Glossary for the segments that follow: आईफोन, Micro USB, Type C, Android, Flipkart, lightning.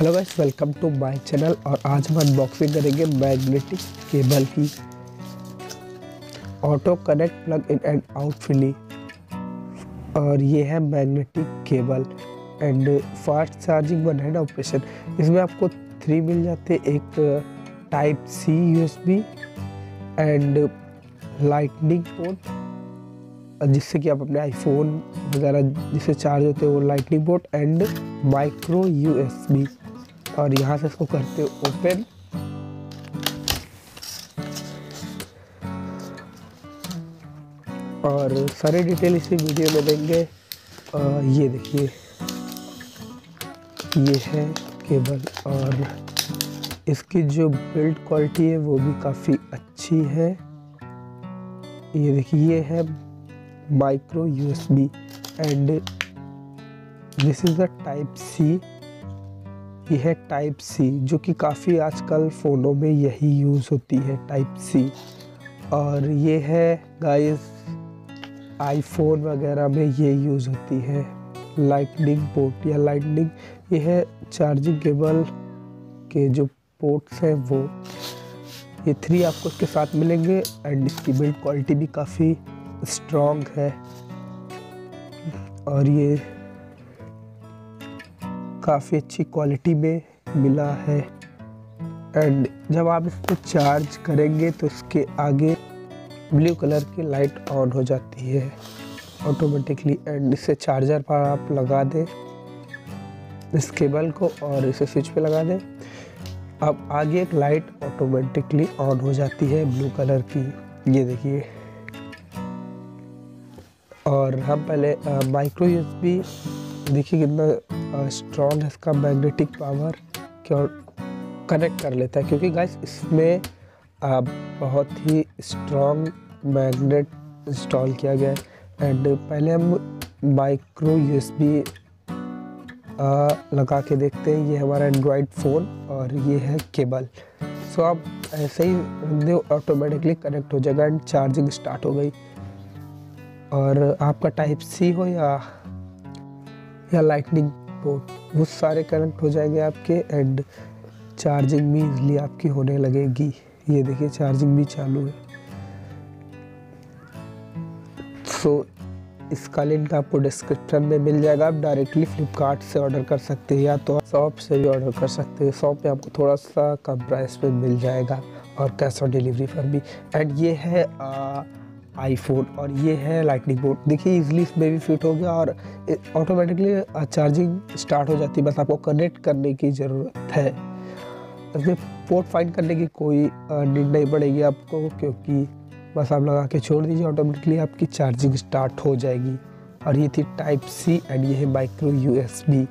Hello guys, welcome to my channel. और आज हम अनबॉक्सिंग करेंगे मैग्नेटिक केबल की auto connect plug in and out fully. और ये है magnetic cable and fast charging 1 hand operation. इसमें आपको 3 मिल जाते, एक type C USB and lightning port, जिससे कि आप अपने आईफोन वगैरह जिससे चार्ज होते हैं वो lightning port and micro USB। और यहाँ से इसको करते ओपन। और सारी डिटेल इसी वीडियो में देंगे। ये देखिए, ये है केबल और इसकी जो बिल्ड क्वालिटी है वो भी काफ़ी अच्छी है। ये देखिए, ये है micro USB and this is the type C. यह है टाइप सी, जो कि काफ़ी आजकल फ़ोनों में यही यूज़ होती है, टाइप सी। और ये है गाइस, आईफोन वगैरह में ये यूज़ होती है, लाइटनिंग पोर्ट या लाइटनिंग। ये है चार्जिंग केबल के जो पोर्ट्स हैं वो, ये 3 आपको इसके साथ मिलेंगे। एंड इसकी बिल्ड क्वालिटी भी काफ़ी स्ट्रॉन्ग है। और ये काफ़ी अच्छी क्वालिटी में मिला है। एंड जब आप इसको चार्ज करेंगे तो इसके आगे ब्लू कलर की लाइट ऑन हो जाती है ऑटोमेटिकली। एंड इसे चार्जर पर आप लगा दें इस केबल को और इसे स्विच पे लगा दें। अब आगे एक लाइट ऑटोमेटिकली ऑन हो जाती है ब्लू कलर की, ये देखिए। और हम पहले माइक्रो USB, देखिए कितना स्ट्रॉन्ग है इसका मैग्नेटिक पावर, क्या कनेक्ट कर लेता है। क्योंकि गाइस इसमें बहुत ही स्ट्रॉन्ग मैग्नेट इंस्टॉल किया गया है। एंड पहले हम माइक्रो USB लगा के देखते हैं। ये हमारा एंड्रॉयड फ़ोन और ये है केबल। सो आप ऐसे ही दे ऑटोमेटिकली कनेक्ट हो जाएगा एंड चार्जिंग स्टार्ट हो गई। और आपका टाइप सी हो या लाइटनिंग पोर्ट, वो सारे कनेक्ट हो जाएंगे आपके। एंड चार्जिंग भी इजली आपकी होने लगेगी। ये देखिए, चार्जिंग भी चालू है। सो इसका लिंक आपको डिस्क्रिप्शन में मिल जाएगा। आप डायरेक्टली फ्लिपकार्ट से ऑर्डर कर सकते हैं या तो आप शॉप से भी ऑर्डर कर सकते हैं। शॉप में आपको थोड़ा सा कम प्राइस पे मिल जाएगा और कैश ऑन डिलीवरी पर भी। एंड ये है आईफोन और ये है लाइटनिंग पोर्ट। देखिए इजीली इसमें भी फिट हो गया और ऑटोमेटिकली चार्जिंग स्टार्ट हो जाती है। बस आपको कनेक्ट करने की ज़रूरत है। इसमें पोर्ट फाइंड करने की कोई नीड नहीं पड़ेगी आपको, क्योंकि बस आप लगा के छोड़ दीजिए, ऑटोमेटिकली आपकी चार्जिंग स्टार्ट हो जाएगी। और ये थी टाइप सी एंड ये है माइक्रो USB।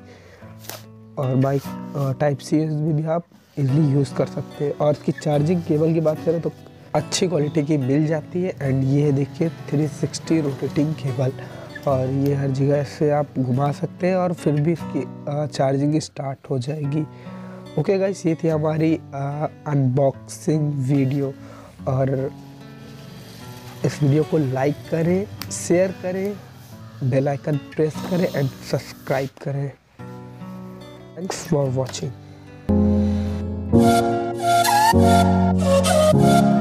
और टाइप सी USB भी आप इजीली यूज़ कर सकते हैं। और इसकी चार्जिंग केबल की बात करें तो अच्छी क्वालिटी की मिल जाती है। एंड ये देखिए 360 रोटेटिंग केबल, और ये हर जगह से आप घुमा सकते हैं और फिर भी इसकी चार्जिंग स्टार्ट हो जाएगी। ओके गाइस, ये थी हमारी अनबॉक्सिंग वीडियो। और इस वीडियो को लाइक करें, शेयर करें, बेल आइकन प्रेस करें एंड सब्सक्राइब करें। Thanks for watching.